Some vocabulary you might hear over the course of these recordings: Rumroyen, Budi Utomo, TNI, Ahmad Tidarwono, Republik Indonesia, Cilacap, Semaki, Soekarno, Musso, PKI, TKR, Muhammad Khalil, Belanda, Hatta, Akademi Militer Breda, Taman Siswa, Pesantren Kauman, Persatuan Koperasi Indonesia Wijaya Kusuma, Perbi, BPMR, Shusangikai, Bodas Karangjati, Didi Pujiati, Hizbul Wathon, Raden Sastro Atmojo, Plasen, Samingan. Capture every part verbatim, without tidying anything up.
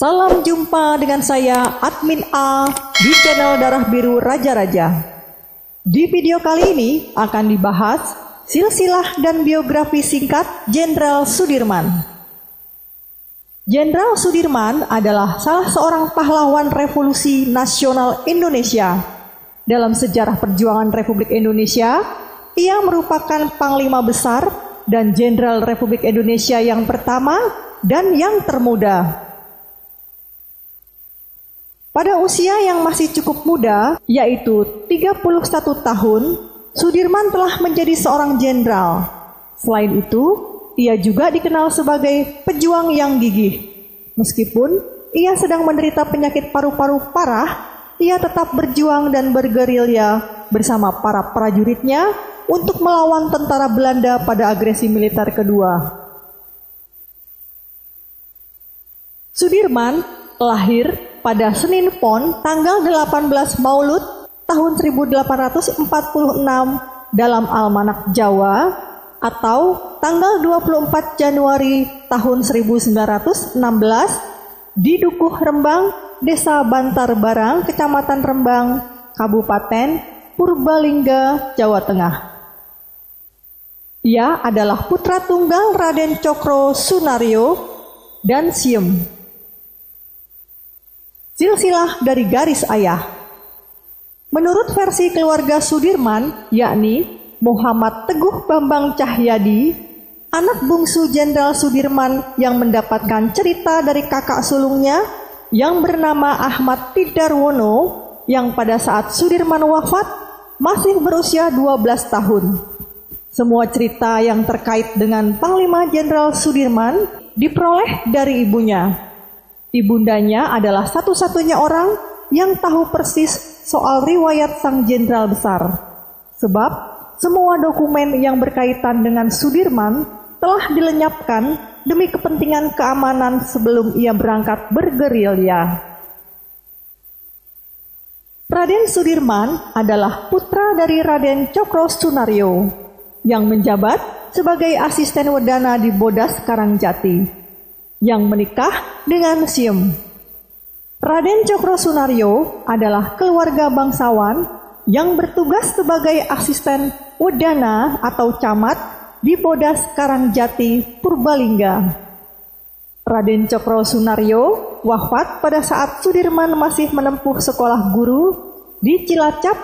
Salam jumpa dengan saya Admin A di channel Darah Biru Raja-raja. Di video kali ini akan dibahas silsilah dan biografi singkat Jenderal Sudirman. Jenderal Sudirman adalah salah seorang pahlawan revolusi nasional Indonesia. Dalam sejarah perjuangan Republik Indonesia, ia merupakan Panglima Besar dan Jenderal Republik Indonesia yang pertama dan yang termuda. Pada usia yang masih cukup muda, yaitu tiga puluh satu tahun, Sudirman telah menjadi seorang jenderal. Selain itu, ia juga dikenal sebagai pejuang yang gigih. Meskipun ia sedang menderita penyakit paru-paru parah, ia tetap berjuang dan bergerilya bersama para prajuritnya untuk melawan tentara Belanda pada agresi militer kedua. Sudirman lahir pada Senin Pon tanggal delapan belas Maulud tahun seribu delapan ratus empat puluh enam dalam Almanak Jawa atau tanggal dua puluh empat Januari tahun seribu sembilan ratus enam belas di Dukuh Rembang, Desa Bantar Barang, Kecamatan Rembang, Kabupaten Purbalingga, Jawa Tengah. Ia adalah putra tunggal Raden Cokrosunaryo dan Siem. Silsilah dari garis ayah. Menurut versi keluarga Sudirman, yakni Muhammad Teguh Bambang Cahyadi, anak bungsu Jenderal Sudirman yang mendapatkan cerita dari kakak sulungnya yang bernama Ahmad Tidarwono, yang pada saat Sudirman wafat masih berusia dua belas tahun. Semua cerita yang terkait dengan Panglima Jenderal Sudirman diperoleh dari ibunya. Ibundanya adalah satu-satunya orang yang tahu persis soal riwayat sang jenderal besar. Sebab semua dokumen yang berkaitan dengan Sudirman telah dilenyapkan demi kepentingan keamanan sebelum ia berangkat bergerilya. Raden Sudirman adalah putra dari Raden Cokrosunaryo yang menjabat sebagai asisten wedana di Bodas Karangjati, yang menikah dengan Siem. Raden Cokrosunaryo adalah keluarga bangsawan yang bertugas sebagai asisten wedana atau camat di Bodas Karangjati, Purbalingga. Raden Cokrosunaryo wafat pada saat Sudirman masih menempuh sekolah guru di Cilacap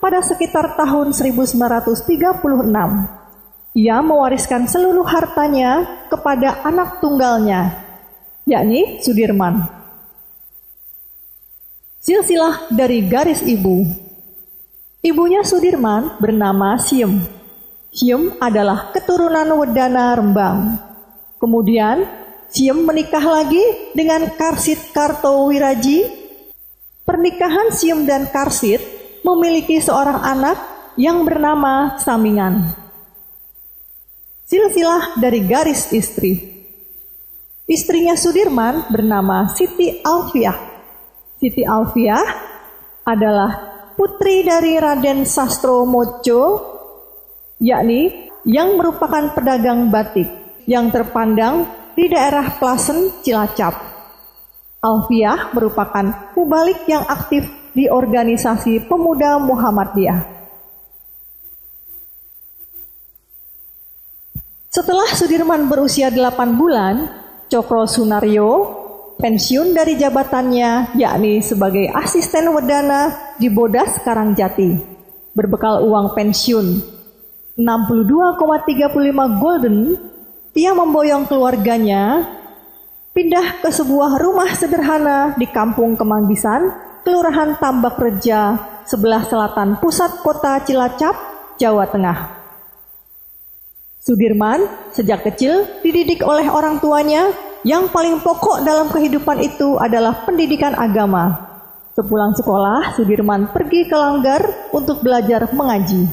pada sekitar tahun seribu sembilan ratus tiga puluh enam. Ia mewariskan seluruh hartanya kepada anak tunggalnya, yakni Sudirman. Silsilah dari garis ibu. Ibunya Sudirman bernama Siem. Siem adalah keturunan wedana Rembang. Kemudian Siem menikah lagi dengan Karsit Kartowiraji. Pernikahan Siem dan Karsit memiliki seorang anak yang bernama Samingan. Silsilah dari garis istri. Istrinya Sudirman bernama Siti Alfiah. Siti Alfiah adalah putri dari Raden Sastro Atmojo, yakni yang merupakan pedagang batik yang terpandang di daerah Plasen, Cilacap. Alfiah merupakan mubalik yang aktif di organisasi pemuda Muhammadiyah. Setelah Sudirman berusia delapan bulan, Cokrosunaryo pensiun dari jabatannya, yakni sebagai asisten wedana di Bodas Karangjati. Berbekal uang pensiun enam puluh dua koma tiga puluh lima golden, ia memboyong keluarganya pindah ke sebuah rumah sederhana di Kampung Kemanggisan, Kelurahan Tambak Reja, sebelah selatan pusat kota Cilacap, Jawa Tengah. Sudirman sejak kecil dididik oleh orang tuanya yang paling pokok dalam kehidupan itu adalah pendidikan agama. Sepulang sekolah, Sudirman pergi ke Langgar untuk belajar mengaji.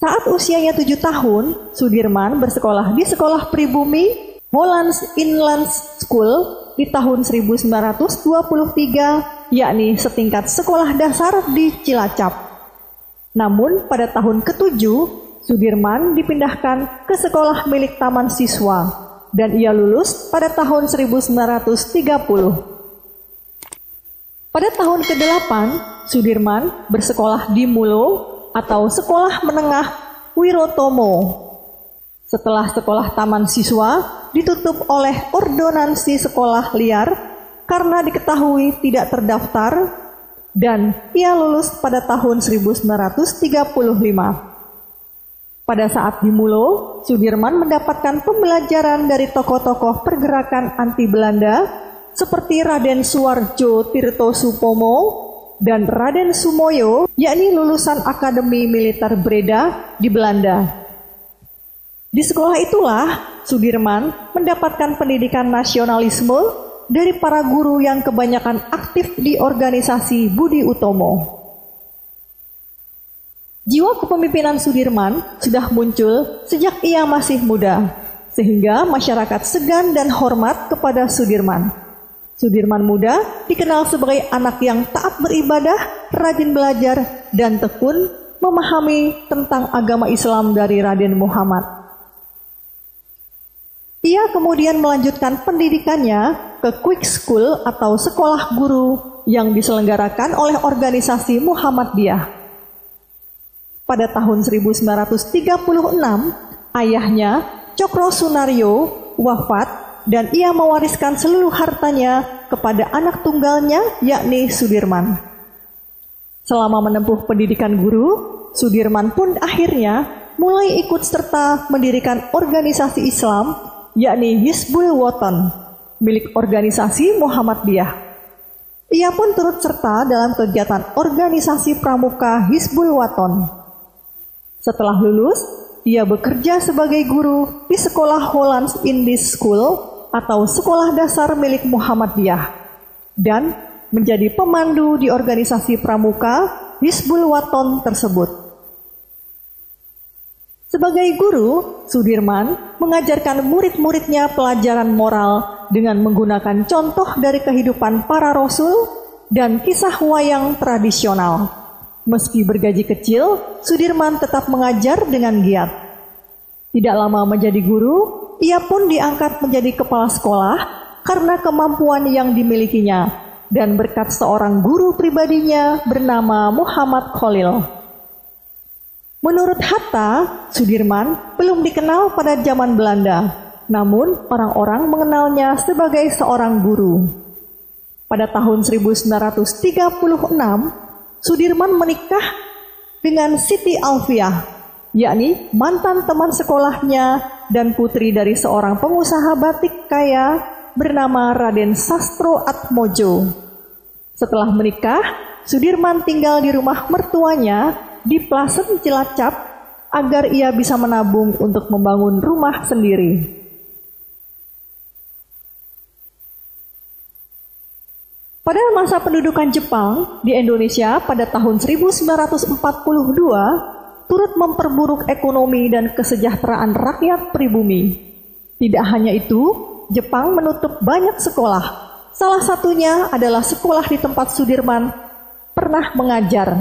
Saat usianya tujuh tahun, Sudirman bersekolah di sekolah pribumi Hollandsch Inlandsche School di tahun seribu sembilan ratus dua puluh tiga, yakni setingkat sekolah dasar di Cilacap. Namun pada tahun ketujuh, Sudirman dipindahkan ke sekolah milik Taman Siswa dan ia lulus pada tahun seribu sembilan ratus tiga puluh. Pada tahun kedelapan, Sudirman bersekolah di Mulo atau Sekolah Menengah Wirotomo. Setelah sekolah Taman Siswa ditutup oleh ordonansi sekolah liar karena diketahui tidak terdaftar dan ia lulus pada tahun seribu sembilan ratus tiga puluh lima. Pada saat di Mulo, Sudirman mendapatkan pembelajaran dari tokoh-tokoh pergerakan anti-Belanda seperti Raden Suarjo, Tirto Supomo, dan Raden Sumoyo, yakni lulusan Akademi Militer Breda di Belanda. Di sekolah itulah Sudirman mendapatkan pendidikan nasionalisme dari para guru yang kebanyakan aktif di organisasi Budi Utomo. Jiwa kepemimpinan Sudirman sudah muncul sejak ia masih muda, sehingga masyarakat segan dan hormat kepada Sudirman. Sudirman muda dikenal sebagai anak yang taat beribadah, rajin belajar, dan tekun memahami tentang agama Islam dari Raden Muhammad. Ia kemudian melanjutkan pendidikannya ke Quick School atau sekolah guru yang diselenggarakan oleh organisasi Muhammadiyah. Pada tahun seribu sembilan ratus tiga puluh enam, ayahnya Cokrosunaryo wafat dan ia mewariskan seluruh hartanya kepada anak tunggalnya, yakni Sudirman. Selama menempuh pendidikan guru, Sudirman pun akhirnya mulai ikut serta mendirikan organisasi Islam, yakni Hizbul Wathon, milik organisasi Muhammadiyah. Ia pun turut serta dalam kegiatan organisasi pramuka Hizbul Wathon. Setelah lulus, ia bekerja sebagai guru di sekolah Hollandsch Inlandsche School, atau sekolah dasar milik Muhammadiyah, dan menjadi pemandu di organisasi pramuka Hizbul Wathon tersebut. Sebagai guru, Sudirman mengajarkan murid-muridnya pelajaran moral dengan menggunakan contoh dari kehidupan para rasul dan kisah wayang tradisional. Meski bergaji kecil, Sudirman tetap mengajar dengan giat. Tidak lama menjadi guru, ia pun diangkat menjadi kepala sekolah karena kemampuan yang dimilikinya dan berkat seorang guru pribadinya bernama Muhammad Khalil. Menurut Hatta, Sudirman belum dikenal pada zaman Belanda, namun orang-orang mengenalnya sebagai seorang guru. Pada tahun seribu sembilan ratus tiga puluh enam, Sudirman menikah dengan Siti Alfiah, yakni mantan teman sekolahnya dan putri dari seorang pengusaha batik kaya bernama Raden Sastro Atmojo. Setelah menikah, Sudirman tinggal di rumah mertuanya di Plasen Cilacap agar ia bisa menabung untuk membangun rumah sendiri. Pada masa pendudukan Jepang di Indonesia pada tahun seribu sembilan ratus empat puluh dua, turut memperburuk ekonomi dan kesejahteraan rakyat pribumi. Tidak hanya itu, Jepang menutup banyak sekolah. Salah satunya adalah sekolah di tempat Sudirman pernah mengajar.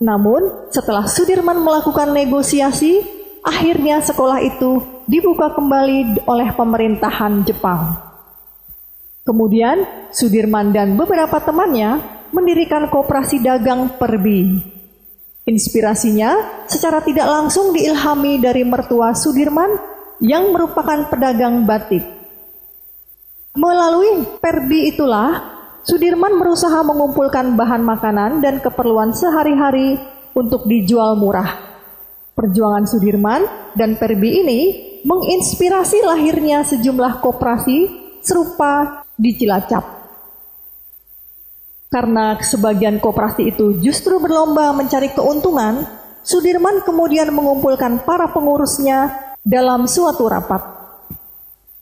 Namun, setelah Sudirman melakukan negosiasi, akhirnya sekolah itu dibuka kembali oleh pemerintahan Jepang. Kemudian, Sudirman dan beberapa temannya mendirikan koperasi dagang Perbi. Inspirasinya secara tidak langsung diilhami dari mertua Sudirman yang merupakan pedagang batik. Melalui Perbi itulah, Sudirman berusaha mengumpulkan bahan makanan dan keperluan sehari-hari untuk dijual murah. Perjuangan Sudirman dan Perbi ini menginspirasi lahirnya sejumlah koperasi serupa di Cilacap. Karena sebagian koperasi itu justru berlomba mencari keuntungan, Sudirman kemudian mengumpulkan para pengurusnya dalam suatu rapat.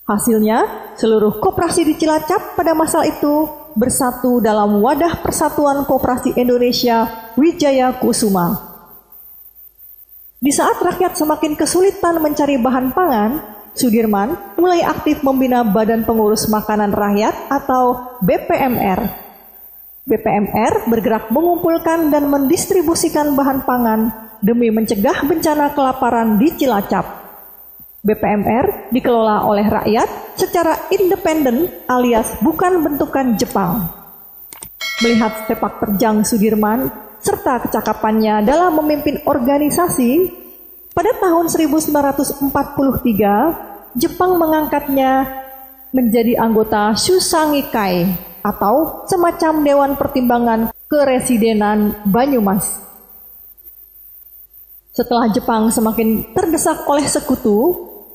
Hasilnya, seluruh koperasi di Cilacap pada masa itu bersatu dalam wadah Persatuan Koperasi Indonesia Wijaya Kusuma. Di saat rakyat semakin kesulitan mencari bahan pangan, Sudirman mulai aktif membina Badan Pengurus Makanan Rakyat atau B P M R. B P M R bergerak mengumpulkan dan mendistribusikan bahan pangan demi mencegah bencana kelaparan di Cilacap. B P M R dikelola oleh rakyat secara independen alias bukan bentukan Jepang. Melihat sepak terjang Sudirman serta kecakapannya dalam memimpin organisasi, pada tahun seribu sembilan ratus empat puluh tiga Jepang mengangkatnya menjadi anggota Shusangikai atau semacam Dewan Pertimbangan Keresidenan Banyumas. Setelah Jepang semakin terdesak oleh sekutu,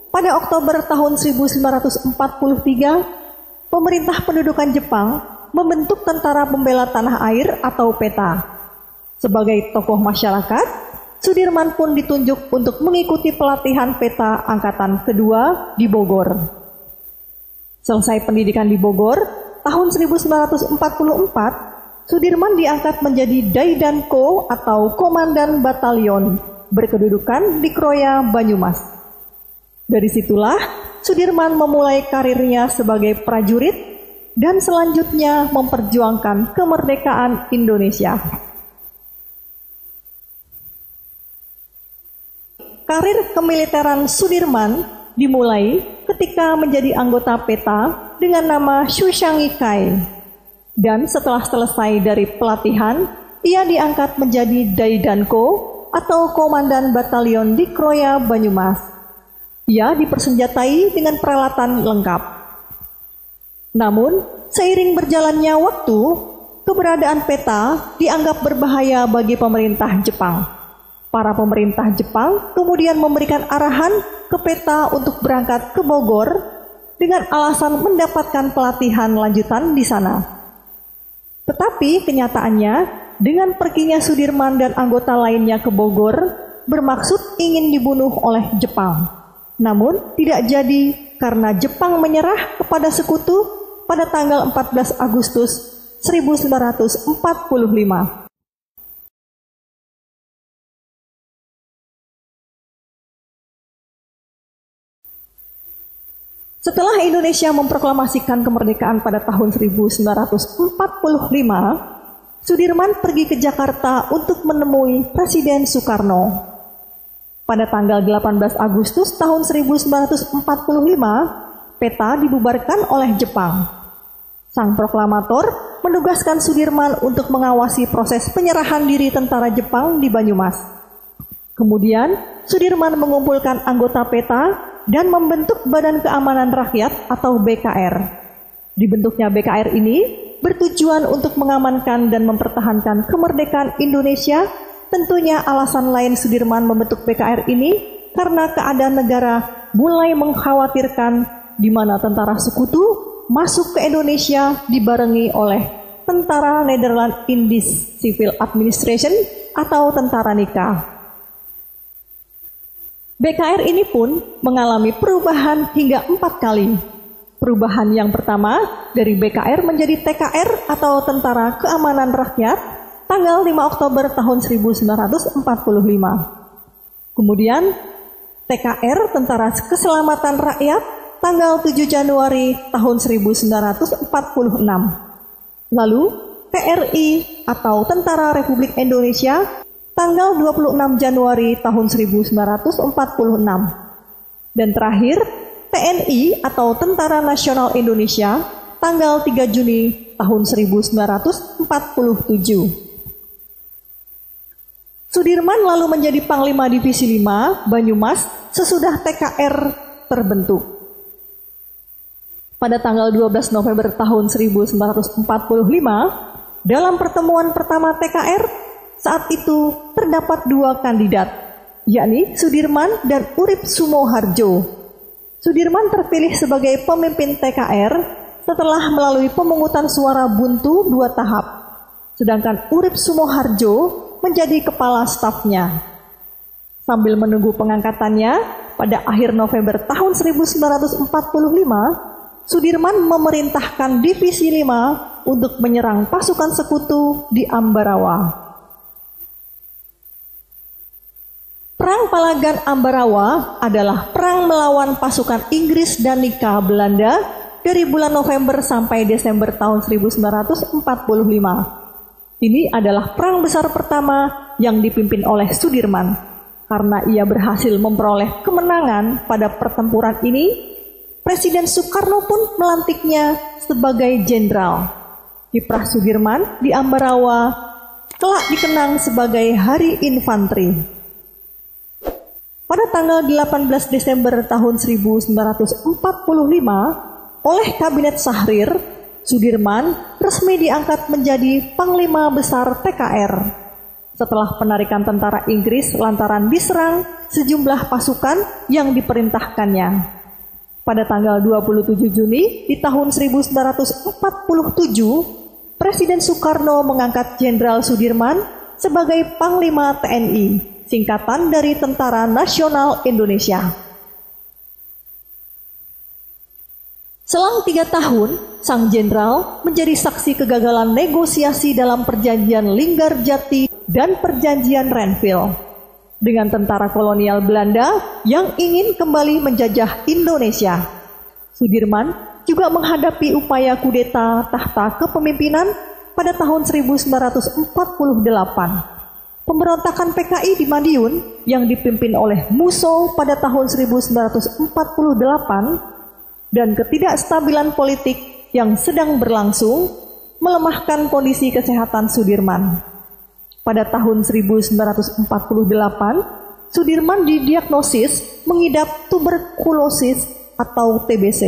pada Oktober tahun seribu sembilan ratus empat puluh tiga, pemerintah pendudukan Jepang membentuk Tentara Pembela Tanah Air atau PETA. Sebagai tokoh masyarakat, Sudirman pun ditunjuk untuk mengikuti pelatihan PETA Angkatan Kedua di Bogor. Selesai pendidikan di Bogor, tahun seribu sembilan ratus empat puluh empat, Sudirman diangkat menjadi Daidanko atau Komandan Batalion berkedudukan di Kroya, Banyumas. Dari situlah Sudirman memulai karirnya sebagai prajurit dan selanjutnya memperjuangkan kemerdekaan Indonesia. Karir kemiliteran Sudirman dimulai ketika menjadi anggota PETA dengan nama Shusangikai. Dan setelah selesai dari pelatihan, ia diangkat menjadi Daidanko atau Komandan Batalion di Kroya, Banyumas. Ia dipersenjatai dengan peralatan lengkap. Namun, seiring berjalannya waktu, keberadaan PETA dianggap berbahaya bagi pemerintah Jepang. Para pemerintah Jepang kemudian memberikan arahan ke PETA untuk berangkat ke Bogor dengan alasan mendapatkan pelatihan lanjutan di sana. Tetapi kenyataannya, dengan perginya Sudirman dan anggota lainnya ke Bogor, bermaksud ingin dibunuh oleh Jepang. Namun tidak jadi karena Jepang menyerah kepada sekutu pada tanggal empat belas Agustus seribu sembilan ratus empat puluh lima. Setelah Indonesia memproklamasikan kemerdekaan pada tahun seribu sembilan ratus empat puluh lima, Sudirman pergi ke Jakarta untuk menemui Presiden Soekarno. Pada tanggal delapan belas Agustus tahun seribu sembilan ratus empat puluh lima, PETA dibubarkan oleh Jepang. Sang proklamator menugaskan Sudirman untuk mengawasi proses penyerahan diri tentara Jepang di Banyumas. Kemudian, Sudirman mengumpulkan anggota PETA dan membentuk Badan Keamanan Rakyat atau B K R. Dibentuknya B K R ini bertujuan untuk mengamankan dan mempertahankan kemerdekaan Indonesia. Tentunya alasan lain Sudirman membentuk B K R ini karena keadaan negara mulai mengkhawatirkan di mana tentara sekutu masuk ke Indonesia dibarengi oleh tentara Netherlands Indies Civil Administration atau tentara NICA. B K R ini pun mengalami perubahan hingga empat kali. Perubahan yang pertama dari B K R menjadi T K R atau Tentara Keamanan Rakyat tanggal lima Oktober tahun seribu sembilan ratus empat puluh lima. Kemudian T K R Tentara Keselamatan Rakyat tanggal tujuh Januari tahun seribu sembilan ratus empat puluh enam. Lalu T R I atau Tentara Republik Indonesia tanggal dua puluh enam Januari tahun seribu sembilan ratus empat puluh enam. Dan terakhir T N I atau Tentara Nasional Indonesia tanggal tiga Juni tahun seribu sembilan ratus empat puluh tujuh. Sudirman lalu menjadi Panglima Divisi lima Banyumas sesudah T K R terbentuk. Pada tanggal dua belas November tahun seribu sembilan ratus empat puluh lima, dalam pertemuan pertama T K R, saat itu terdapat dua kandidat, yakni Sudirman dan Urip Sumoharjo. Sudirman terpilih sebagai pemimpin T K R setelah melalui pemungutan suara buntu dua tahap, sedangkan Urip Sumoharjo menjadi kepala stafnya. Sambil menunggu pengangkatannya, pada akhir November tahun seribu sembilan ratus empat puluh lima, Sudirman memerintahkan Divisi lima untuk menyerang pasukan sekutu di Ambarawa. Perang Palagan Ambarawa adalah perang melawan pasukan Inggris dan N I C A Belanda dari bulan November sampai Desember tahun seribu sembilan ratus empat puluh lima. Ini adalah perang besar pertama yang dipimpin oleh Sudirman. Karena ia berhasil memperoleh kemenangan pada pertempuran ini, Presiden Soekarno pun melantiknya sebagai jenderal. Kiprah Sudirman di Ambarawa kelak dikenang sebagai Hari Infanteri. Pada tanggal delapan belas Desember tahun seribu sembilan ratus empat puluh lima, oleh Kabinet Syahrir, Sudirman resmi diangkat menjadi Panglima Besar T K R. Setelah penarikan tentara Inggris lantaran diserang sejumlah pasukan yang diperintahkannya. Pada tanggal dua puluh tujuh Juni di tahun seribu sembilan ratus empat puluh tujuh, Presiden Soekarno mengangkat Jenderal Sudirman sebagai Panglima T N I, singkatan dari Tentara Nasional Indonesia. Selang tiga tahun, sang jenderal menjadi saksi kegagalan negosiasi dalam perjanjian Linggarjati dan perjanjian Renville dengan tentara kolonial Belanda yang ingin kembali menjajah Indonesia. Sudirman juga menghadapi upaya kudeta tahta kepemimpinan pada tahun seribu sembilan ratus empat puluh delapan. Pemberontakan P K I di Madiun yang dipimpin oleh Musso pada tahun seribu sembilan ratus empat puluh delapan dan ketidakstabilan politik yang sedang berlangsung melemahkan kondisi kesehatan Sudirman. Pada tahun seribu sembilan ratus empat puluh delapan, Sudirman didiagnosis mengidap tuberkulosis atau T B C.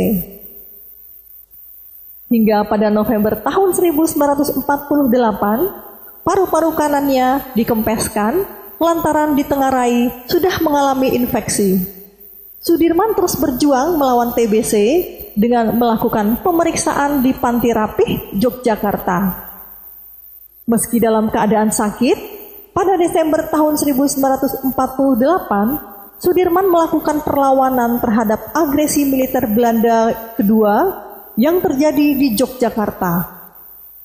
Hingga pada November tahun seribu sembilan ratus empat puluh delapan, paru-paru kanannya dikempeskan lantaran ditengarai sudah mengalami infeksi. Sudirman terus berjuang melawan T B C dengan melakukan pemeriksaan di Panti Rapih, Yogyakarta. Meski dalam keadaan sakit, pada Desember tahun seribu sembilan ratus empat puluh delapan, Sudirman melakukan perlawanan terhadap agresi militer Belanda kedua yang terjadi di Yogyakarta.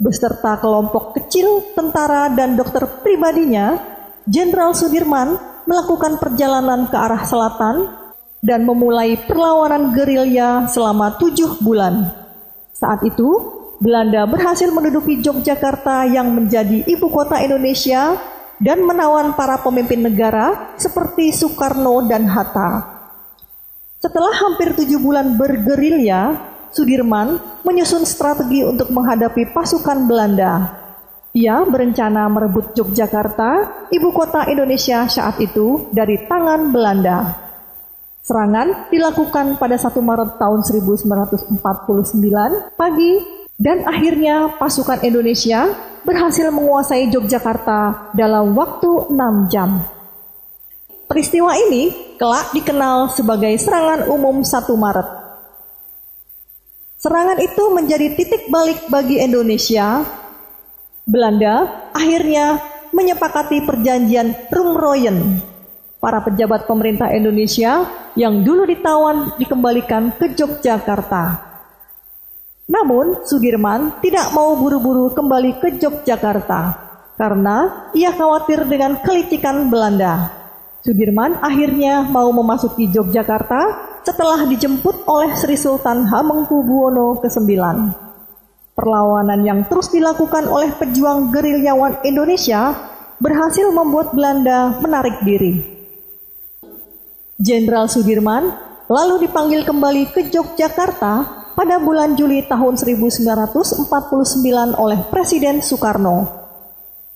Beserta kelompok kecil, tentara, dan dokter pribadinya, Jenderal Sudirman melakukan perjalanan ke arah selatan dan memulai perlawanan gerilya selama tujuh bulan. Saat itu, Belanda berhasil menduduki Yogyakarta yang menjadi ibu kota Indonesia dan menawan para pemimpin negara seperti Soekarno dan Hatta. Setelah hampir tujuh bulan bergerilya, Sudirman menyusun strategi untuk menghadapi pasukan Belanda. Ia berencana merebut Yogyakarta, ibu kota Indonesia saat itu, dari tangan Belanda. Serangan dilakukan pada satu Maret tahun seribu sembilan ratus empat puluh sembilan pagi dan akhirnya pasukan Indonesia berhasil menguasai Yogyakarta dalam waktu enam jam. Peristiwa ini kelak dikenal sebagai Serangan Umum satu Maret. Serangan itu menjadi titik balik bagi Indonesia. Belanda akhirnya menyepakati perjanjian Rumroyen. Para pejabat pemerintah Indonesia yang dulu ditawan dikembalikan ke Yogyakarta. Namun, Sudirman tidak mau buru-buru kembali ke Yogyakarta karena ia khawatir dengan kelicikan Belanda. Sudirman akhirnya mau memasuki Yogyakarta setelah dijemput oleh Sri Sultan Hamengkubuwono kesembilan. Perlawanan yang terus dilakukan oleh pejuang gerilyawan Indonesia berhasil membuat Belanda menarik diri. Jenderal Sudirman lalu dipanggil kembali ke Yogyakarta pada bulan Juli tahun seribu sembilan ratus empat puluh sembilan oleh Presiden Soekarno.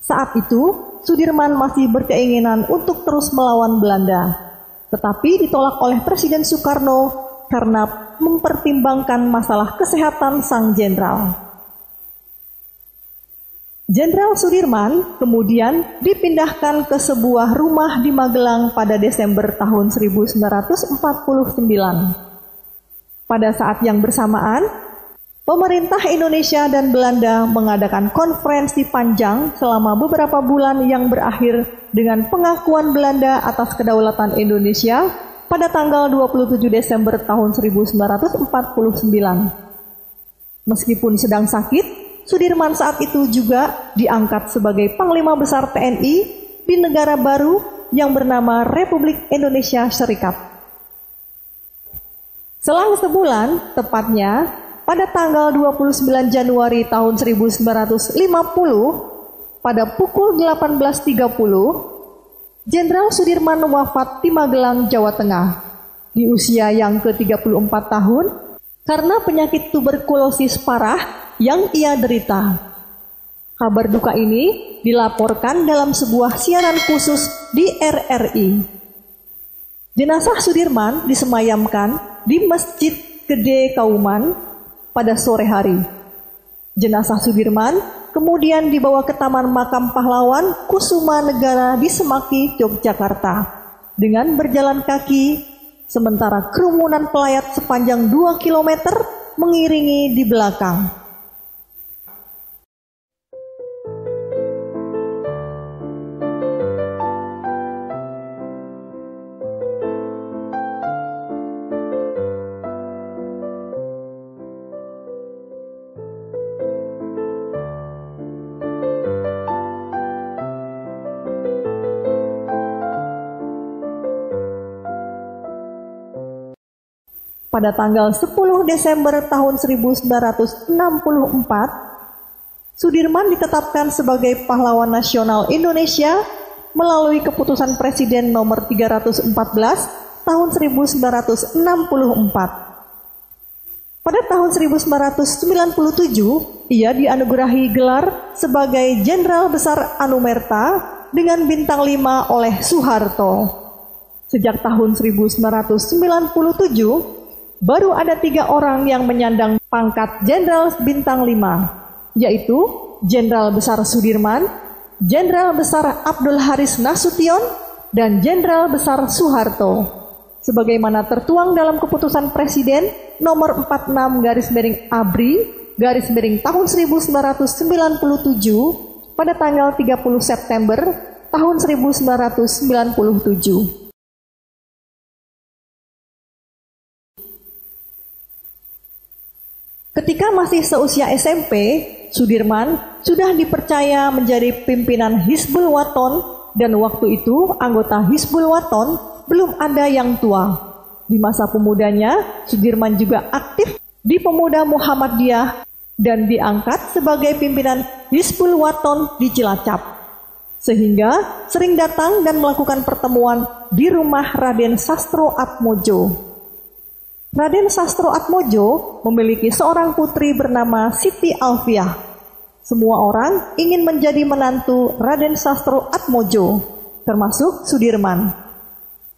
Saat itu, Sudirman masih berkeinginan untuk terus melawan Belanda, tetapi ditolak oleh Presiden Soekarno karena mempertimbangkan masalah kesehatan sang jenderal. Jenderal Sudirman kemudian dipindahkan ke sebuah rumah di Magelang pada Desember tahun seribu sembilan ratus empat puluh sembilan. Pada saat yang bersamaan, pemerintah Indonesia dan Belanda mengadakan konferensi panjang selama beberapa bulan yang berakhir dengan pengakuan Belanda atas kedaulatan Indonesia pada tanggal dua puluh tujuh Desember tahun seribu sembilan ratus empat puluh sembilan. Meskipun sedang sakit, Sudirman saat itu juga diangkat sebagai Panglima Besar T N I di negara baru yang bernama Republik Indonesia Serikat. Selang sebulan, tepatnya pada tanggal dua puluh sembilan Januari tahun seribu sembilan ratus lima puluh, pada pukul delapan belas tiga puluh, Jenderal Sudirman wafat di Magelang, Jawa Tengah di usia yang ke-tiga puluh empat tahun karena penyakit tuberkulosis parah yang ia derita. Kabar duka ini dilaporkan dalam sebuah siaran khusus di R R I. Jenazah Sudirman disemayamkan di Masjid Gede Kauman pada sore hari. Jenazah Sudirman kemudian dibawa ke Taman Makam Pahlawan Kusuma Negara di Semaki, Yogyakarta dengan berjalan kaki, sementara kerumunan pelayat sepanjang dua kilometer mengiringi di belakang. Pada tanggal sepuluh Desember tahun seribu sembilan ratus enam puluh empat, Sudirman ditetapkan sebagai Pahlawan Nasional Indonesia melalui keputusan Presiden nomor tiga ratus empat belas tahun seribu sembilan ratus enam puluh empat. Pada tahun seribu sembilan ratus sembilan puluh tujuh, ia dianugerahi gelar sebagai Jenderal Besar Anumerta dengan bintang lima oleh Soeharto. Sejak tahun seribu sembilan ratus sembilan puluh tujuh, baru ada tiga orang yang menyandang pangkat Jenderal Bintang lima, yaitu Jenderal Besar Sudirman, Jenderal Besar Abdul Haris Nasution, dan Jenderal Besar Soeharto, sebagaimana tertuang dalam keputusan Presiden nomor empat puluh enam garis miring ABRI garis miring tahun seribu sembilan ratus sembilan puluh tujuh pada tanggal tiga puluh September tahun seribu sembilan ratus sembilan puluh tujuh. Ketika masih seusia S M P, Sudirman sudah dipercaya menjadi pimpinan Hizbul Wathon dan waktu itu anggota Hizbul Wathon belum ada yang tua. Di masa pemudanya, Sudirman juga aktif di Pemuda Muhammadiyah dan diangkat sebagai pimpinan Hizbul Wathon di Cilacap. Sehingga sering datang dan melakukan pertemuan di rumah Raden Sastro Atmojo. Raden Sastro Atmojo memiliki seorang putri bernama Siti Alfiah. Semua orang ingin menjadi menantu Raden Sastro Atmojo, termasuk Sudirman.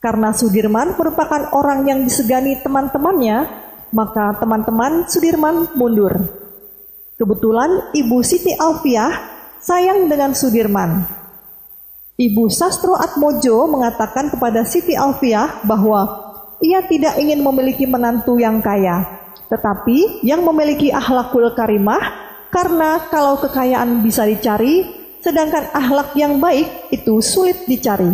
Karena Sudirman merupakan orang yang disegani teman-temannya, maka teman-teman Sudirman mundur. Kebetulan Ibu Siti Alfiah sayang dengan Sudirman. Ibu Sastro Atmojo mengatakan kepada Siti Alfiah bahwa ia tidak ingin memiliki menantu yang kaya, tetapi yang memiliki akhlakul karimah, karena kalau kekayaan bisa dicari, sedangkan akhlak yang baik itu sulit dicari.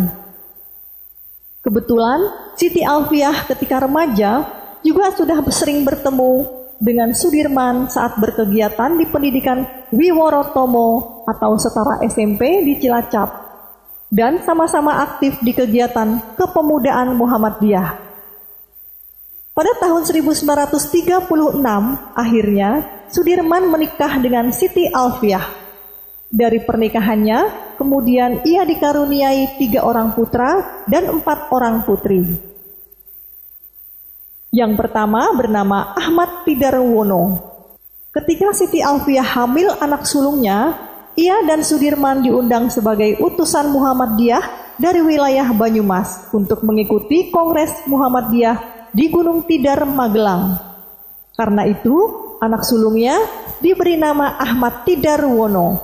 Kebetulan Siti Alfiah ketika remaja juga sudah sering bertemu dengan Sudirman saat berkegiatan di pendidikan Wirotomo atau setara S M P di Cilacap, dan sama-sama aktif di kegiatan kepemudaan Muhammadiyah. Pada tahun seribu sembilan ratus tiga puluh enam, akhirnya Sudirman menikah dengan Siti Alfiah. Dari pernikahannya, kemudian ia dikaruniai tiga orang putra dan empat orang putri. Yang pertama bernama Ahmad Tidarwono. Ketika Siti Alfiah hamil anak sulungnya, ia dan Sudirman diundang sebagai utusan Muhammadiyah dari wilayah Banyumas untuk mengikuti Kongres Muhammadiyah di Gunung Tidar, Magelang. Karena itu, anak sulungnya diberi nama Ahmad Tidarwono.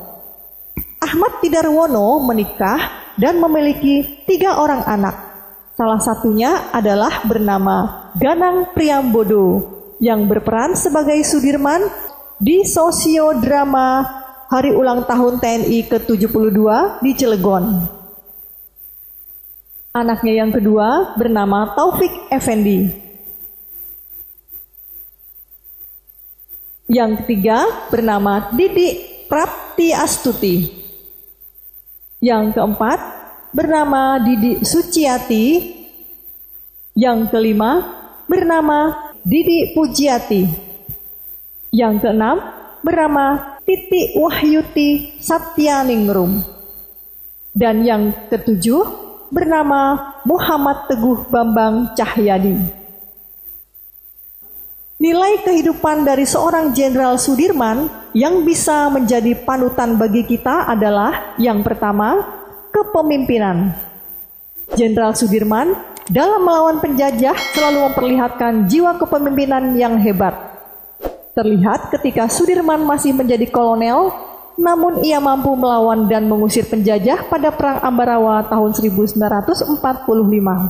Ahmad Tidarwono menikah dan memiliki tiga orang anak. Salah satunya adalah bernama Ganang Priambodo, yang berperan sebagai Sudirman di sosiodrama Hari Ulang Tahun T N I ke tujuh puluh dua di Cilegon. Anaknya yang kedua bernama Taufik Effendi. Yang ketiga bernama Didi Prapti Astuti. Yang keempat bernama Didi Suciati. Yang kelima bernama Didi Pujiati. Yang keenam bernama Titi Wahyuti Satyaningrum. Dan yang ketujuh bernama Muhammad Teguh Bambang Cahyadi. Nilai kehidupan dari seorang Jenderal Sudirman yang bisa menjadi panutan bagi kita adalah yang pertama, kepemimpinan. Jenderal Sudirman dalam melawan penjajah selalu memperlihatkan jiwa kepemimpinan yang hebat. Terlihat ketika Sudirman masih menjadi kolonel, namun ia mampu melawan dan mengusir penjajah pada Perang Ambarawa tahun seribu sembilan ratus empat puluh lima.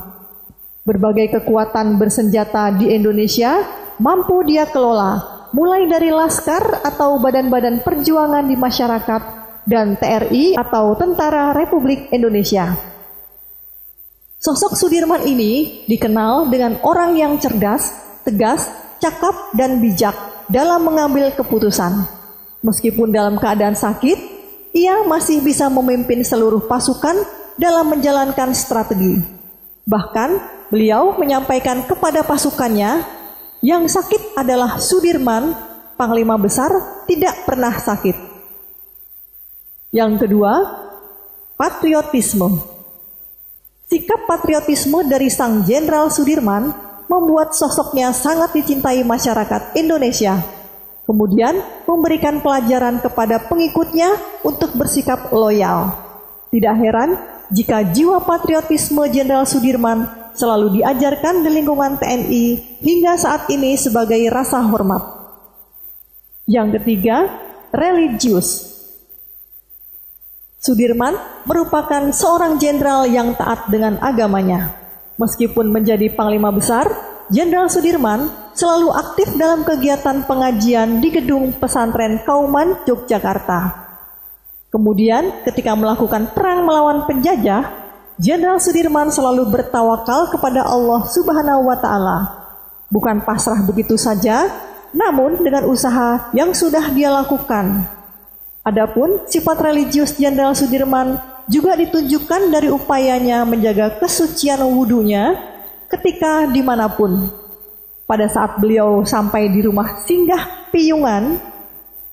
Berbagai kekuatan bersenjata di Indonesia mampu dia kelola, mulai dari laskar atau badan-badan perjuangan di masyarakat dan T R I atau Tentara Republik Indonesia. Sosok Sudirman ini dikenal dengan orang yang cerdas, tegas, cakap, dan bijak dalam mengambil keputusan. Meskipun dalam keadaan sakit, ia masih bisa memimpin seluruh pasukan dalam menjalankan strategi. Bahkan, beliau menyampaikan kepada pasukannya, yang sakit adalah Sudirman, Panglima Besar tidak pernah sakit. Yang kedua, patriotisme. Sikap patriotisme dari sang Jenderal Sudirman membuat sosoknya sangat dicintai masyarakat Indonesia. Kemudian memberikan pelajaran kepada pengikutnya untuk bersikap loyal. Tidak heran jika jiwa patriotisme Jenderal Sudirman selalu diajarkan di lingkungan T N I hingga saat ini sebagai rasa hormat. Yang ketiga, religius. Sudirman merupakan seorang jenderal yang taat dengan agamanya. Meskipun menjadi Panglima Besar, Jenderal Sudirman selalu aktif dalam kegiatan pengajian di gedung pesantren Kauman, Yogyakarta. Kemudian, ketika melakukan perang melawan penjajah, Jenderal Sudirman selalu bertawakal kepada Allah Subhanahu wa Ta'ala. Bukan pasrah begitu saja, namun dengan usaha yang sudah dia lakukan. Adapun sifat religius Jenderal Sudirman juga ditunjukkan dari upayanya menjaga kesucian wudunya ketika dimanapun. Pada saat beliau sampai di rumah singgah Piyungan,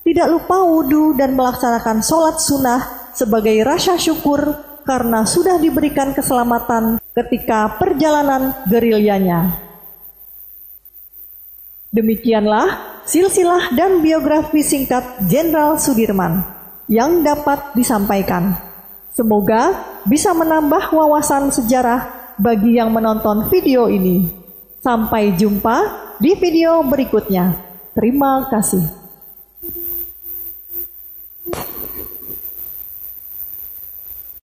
tidak lupa wudu dan melaksanakan sholat sunnah sebagai rasa syukur karena sudah diberikan keselamatan ketika perjalanan gerilyanya. Demikianlah silsilah dan biografi singkat Jenderal Sudirman yang dapat disampaikan. Semoga bisa menambah wawasan sejarah bagi yang menonton video ini. Sampai jumpa di video berikutnya. Terima kasih.